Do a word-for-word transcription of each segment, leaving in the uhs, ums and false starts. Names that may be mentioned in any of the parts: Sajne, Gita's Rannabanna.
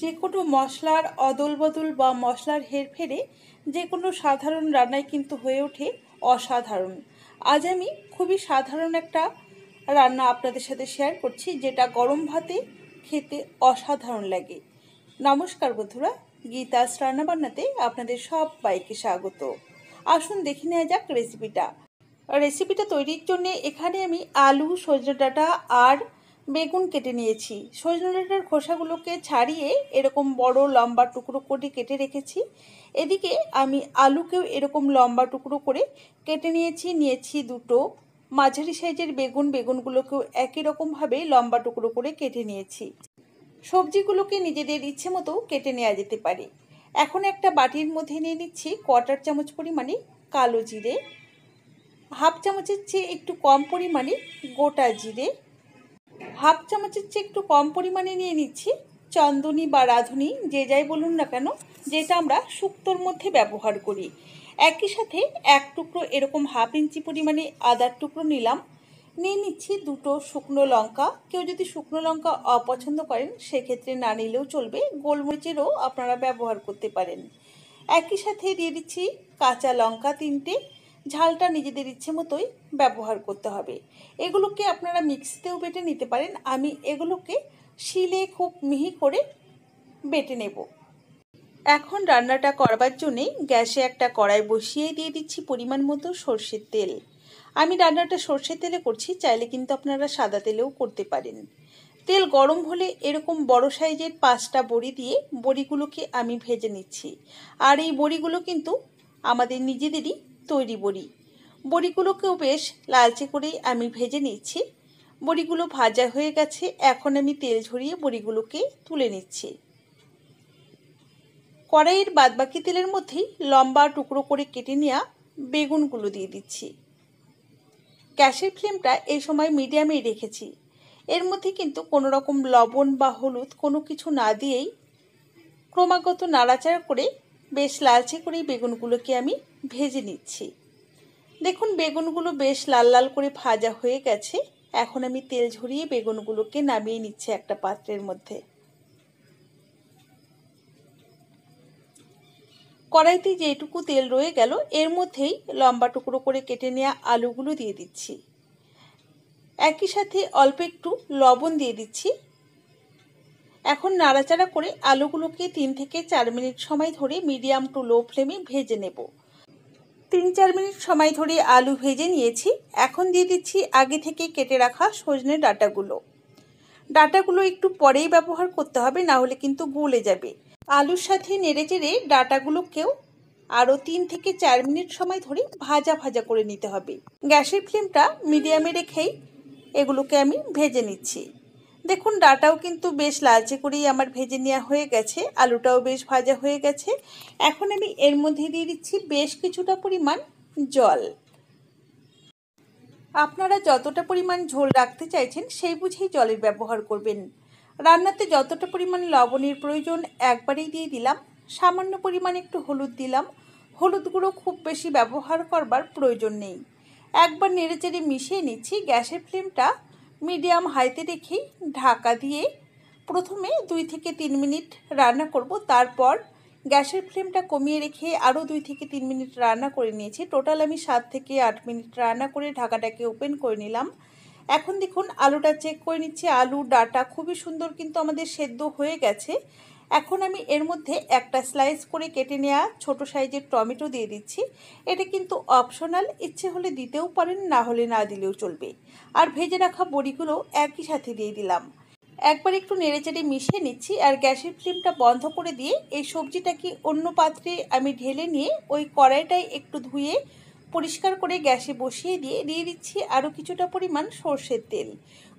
जेको मशलार अदल बदल बा मशलार हेरफेरे जेको साधारण रान्नाई किन्तु हये ओठे असाधारण। आज आमी खूबी साधारण एकटा रान्ना आपनादेर साथे शेयर करछि जेटा गरम भाते खेते असाधारण लागे। नमस्कार बंधुरा, गीतास रान्नाबान्नाते आपनादेर सबाइके स्वागत। आसुन देखे नेওয়া যাক रेसिपिटा। रेसिपिटा तैरिर जन्य एखाने आमी आलू, सजने डाटा और बेगुन केटे निয়েছি। सजने डाटार खोसागुलोके छाड़िए एरकम बड़ो लम्बा टुकरो करे केटे रेखेছি। एदिके आमी आलूकेও एरकम लम्बा टुकरो करे केटे निয়েছি। निয়েছি दुटो माझारि साइजेर बेगुन, बेगुनगुलोकेও एकी रकम भावे लम्बा टुकरो करे केटे निয়েছি। सब्जीगुलोके निजेদের इच्छे मतो केटे नेওয়া যেতে পারে। এখন একটা বাটির মধ্যে নিয়ে নিচ্ছি কোয়ার্টার চামচ পরিমাণে কালো জিরে, হাফ চামচের চেয়ে একটু কম পরিমাণে গোটা জিরে, হাফ চামচের চেয়ে একটু কম পরিমাণে নিয়ে নিচ্ছি চন্দনী বা রাঁধুনি, যে যাই বলুন না কেন, যেটা আমরা শুক্তোর মধ্যে ব্যবহার করি। একই সাথে এক টুকরো এরকম হাফ ইঞ্চি পরিমাণে আদার টুকরো নিলাম। নিয়ে নিচ্ছি দুটো শুকনো লঙ্কা। কেউ যদি শুকনো লঙ্কা অপছন্দ করেন সেক্ষেত্রে না নিলেও চলবে, গোলমরিচেরও আপনারা ব্যবহার করতে পারেন। একই সাথে দিয়ে দিচ্ছি কাঁচা লঙ্কা তিনটে। ঝালটা নিজেদের ইচ্ছে মতোই ব্যবহার করতে হবে। এগুলোকে আপনারা মিক্সিতেও বেটে নিতে পারেন। আমি এগুলোকে শিলে খুব মিহি করে বেটে নেব। এখন রান্নাটা করবার জন্যে গ্যাসে একটা কড়াই বসিয়ে দিয়ে দিচ্ছি পরিমাণ মতো সর্ষের তেল। আমি রান্নাটা সর্ষের তেলে করছি, চাইলে কিন্তু আপনারা সাদা তেলেও করতে পারেন। তেল গরম হলে এরকম বড় সাইজের পাঁচটা বড়ি দিয়ে বড়িগুলোকে আমি ভেজে নিচ্ছি। আর এই বড়িগুলো কিন্তু আমাদের নিজেদেরই তৈরি বড়ি। বড়িগুলোকেও বেশ লালচে করেই আমি ভেজে নিচ্ছি। বড়িগুলো ভাজা হয়ে গেছে। এখন আমি তেল ঝরিয়ে বড়িগুলোকে তুলে নিচ্ছি। কড়াইয়ের বাদবাকি তেলের মধ্যেই লম্বা টুকরো করে কেটে নেওয়া বেগুনগুলো দিয়ে দিচ্ছি। গ্যাসের ফ্লেমটা এই সময় মিডিয়ামেই রেখেছি। এর মধ্যে কিন্তু কোনো রকম লবণ বা হলুদ কোনো কিছু না দিয়েই ক্রমাগত নাড়াচাড়া করে বেশ লালচে করে বেগুনগুলোকে আমি ভেজে নিচ্ছি। দেখুন বেগুনগুলো বেশ লাল লাল করে ভাজা হয়ে গেছে। এখন আমি তেল ঝরিয়ে বেগুনগুলোকে নামিয়ে নিচ্ছি একটা পাত্রের মধ্যে। কড়াইতে যেটুকু তেল রয়ে গেল এর মধ্যেই লম্বা টুকরো করে কেটে নেওয়া আলুগুলো দিয়ে দিচ্ছি। একই সাথে অল্প একটু লবণ দিয়ে দিচ্ছি। এখন নাড়াচাড়া করে আলুগুলোকে তিন থেকে চার মিনিট সময় ধরে মিডিয়াম টু লো ফ্লেমে ভেজে নেব। তিন চার মিনিট সময় ধরে আলু ভেজে নিয়েছি। এখন দিয়ে দিচ্ছি আগে থেকে কেটে রাখা সজনে ডাঁটাগুলো। ডাঁটাগুলো একটু পরেই ব্যবহার করতে হবে, না হলে কিন্তু গলে যাবে। আলুর সাথে নেড়ে চেড়ে ডাঁটাগুলোকেও আরও তিন থেকে চার মিনিট সময় ধরে ভাজা ভাজা করে নিতে হবে। গ্যাসের ফ্লেমটা মিডিয়ামে রেখেই এগুলোকে আমি ভেজে নিচ্ছি। দেখুন ডাঁটাও কিন্তু বেশ লালচে করেই আমার ভেজে নেওয়া হয়ে গেছে, আলুটাও বেশ ভাজা হয়ে গেছে। এখন আমি এর মধ্যে দিয়ে দিচ্ছি বেশ কিছুটা পরিমাণ জল। আপনারা যতটা পরিমাণ ঝোল রাখতে চাইছেন সেই বুঝেই জলের ব্যবহার করবেন। রান্নাতে যতটা পরিমাণ লবণের প্রয়োজন একবারেই দিয়ে দিলাম। সামান্য পরিমাণ একটু হলুদ দিলাম। হলুদ গুঁড়ো খুব বেশি ব্যবহার করবার প্রয়োজন নেই। একবার নেড়েচেড়ে মিশিয়ে নিচ্ছি। গ্যাসের ফ্লেমটা মিডিয়াম হাইতে রেখে ঢাকা দিয়ে প্রথমে দুই থেকে তিন মিনিট রান্না করব। তারপর গ্যাসের ফ্লেমটা কমিয়ে রেখে আরও দুই থেকে তিন মিনিট রান্না করে নিয়েছি। টোটাল আমি সাত থেকে আট মিনিট রান্না করে ঢাকাটাকে ওপেন করে নিলাম। এখন দেখুন আলুটা চেক করে নিচ্ছি। আলু ডাঁটা খুবই সুন্দর কিন্তু আমাদের সেদ্ধ হয়ে গেছে। এখন আমি এর মধ্যে একটা স্লাইস করে কেটে নেওয়া ছোটো সাইজের টমেটো দিয়ে দিচ্ছি। এটা কিন্তু অপশনাল, ইচ্ছে হলে দিতেও পারেন, না হলে না দিলেও চলবে। আর ভেজে রাখা বড়িগুলো একই সাথে দিয়ে দিলাম। একবার একটু নেড়েচেড়ে মিশিয়ে নিচ্ছি। আর গ্যাসের ফ্লেমটা বন্ধ করে দিয়ে এই সবজিটাকে অন্য পাত্রে আমি ঢেলে নিয়ে ওই কড়াইটাই একটু ধুয়ে পরিষ্কার করে গ্যাসে বসিয়ে দিয়ে দিয়ে দিচ্ছি আরও কিছুটা পরিমাণ সর্ষের তেল।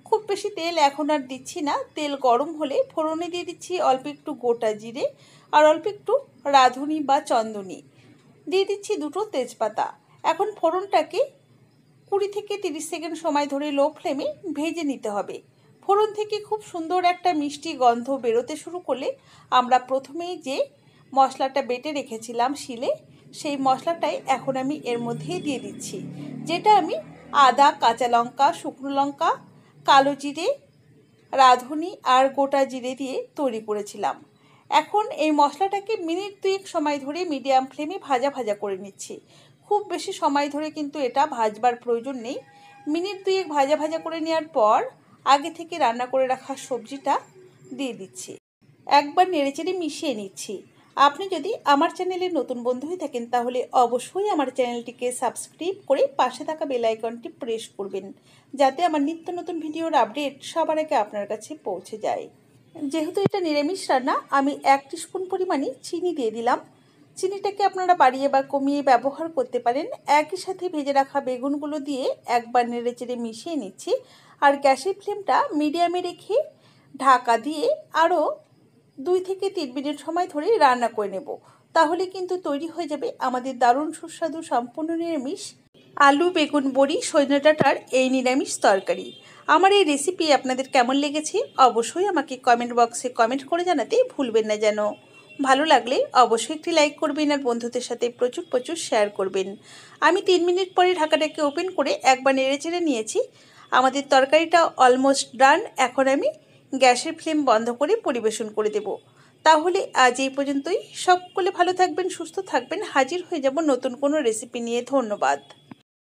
খুব বেশি তেল এখন আর দিচ্ছি না। তেল গরম হলে ফোড়নে দিয়ে দিচ্ছি অল্প একটু গোটা জিরে আর অল্প একটু রাঁধুনি বা চন্দনী। দিয়ে দিচ্ছি দুটো তেজপাতা। এখন ফোড়নটাকে কুড়ি থেকে তিরিশ সেকেন্ড সময় ধরে লো ফ্লেমে ভেজে নিতে হবে। ফোড়ন থেকে খুব সুন্দর একটা মিষ্টি গন্ধ বেরোতে শুরু করলে আমরা প্রথমেই যে মশলাটা বেটে রেখেছিলাম শিলে, সেই মশলাটাই এখন আমি এর মধ্যেই দিয়ে দিচ্ছি। যেটা আমি আদা, কাঁচা লঙ্কা, শুকনো লঙ্কা, কালো জিরে, রাঁধুনি আর গোটা জিরে দিয়ে তৈরি করেছিলাম। এখন এই মশলাটাকে মিনিট দুয়েক সময় ধরে মিডিয়াম ফ্লেমে ভাজা ভাজা করে নিচ্ছি। খুব বেশি সময় ধরে কিন্তু এটা ভাজবার প্রয়োজন নেই। মিনিট দুয়েক ভাজা ভাজা করে নেওয়ার পর আগে থেকে রান্না করে রাখা সবজিটা দিয়ে দিচ্ছি। একবার নেড়েচেড়ে মিশিয়ে নিচ্ছি। আপনি যদি আমার চ্যানেলে নতুন বন্ধু হয়ে থাকেন তাহলে অবশ্যই আমার চ্যানেলটিকে সাবস্ক্রাইব করে পাশে থাকা বেল আইকনটি প্রেস করবেন, যাতে আমার নিত্য নতুন ভিডিওর আপডেট সবার আগে আপনার কাছে পৌঁছে যায়। যেহেতু এটা নিরামিষ রান্না, আমি এক টিস্পুন পরিমাণে চিনি দিয়ে দিলাম। চিনিটাকে আপনারা বাড়িয়ে বা কমিয়ে ব্যবহার করতে পারেন। একই সাথে ভেজে রাখা বেগুনগুলো দিয়ে একবার নেড়ে চেড়ে মিশিয়ে নিচ্ছি। আর গ্যাসের ফ্লেমটা মিডিয়ামে রেখে ঢাকা দিয়ে আরও দুই থেকে তিন মিনিট সময় ধরে রান্না করে নেব। তাহলে কিন্তু তৈরি হয়ে যাবে আমাদের দারুণ সুস্বাদু সম্পূর্ণ নিরামিষ আলু বেগুন বড়ি সজনে ডাঁটার এই নিরামিষ তরকারি। আমার এই রেসিপি আপনাদের কেমন লেগেছে অবশ্যই আমাকে কমেন্ট বক্সে কমেন্ট করে জানাতে ভুলবেন না যেন। ভালো লাগলে অবশ্যই একটি লাইক করবেন আর বন্ধুদের সাথে প্রচুর প্রচুর শেয়ার করবেন। আমি তিন মিনিট পরে ঢাকাটাকে ওপেন করে একবার নেড়ে চেড়ে নিয়েছি। আমাদের তরকারিটা অলমোস্ট ডান। এখন আমি গ্যাসের ফ্লেম বন্ধ করে পরিবেশন করে দেব। তাহলে আজ এই পর্যন্তই। সকলে ভালো থাকবেন, সুস্থ থাকবেন। হাজির হয়ে যাব নতুন কোনো রেসিপি নিয়ে। ধন্যবাদ।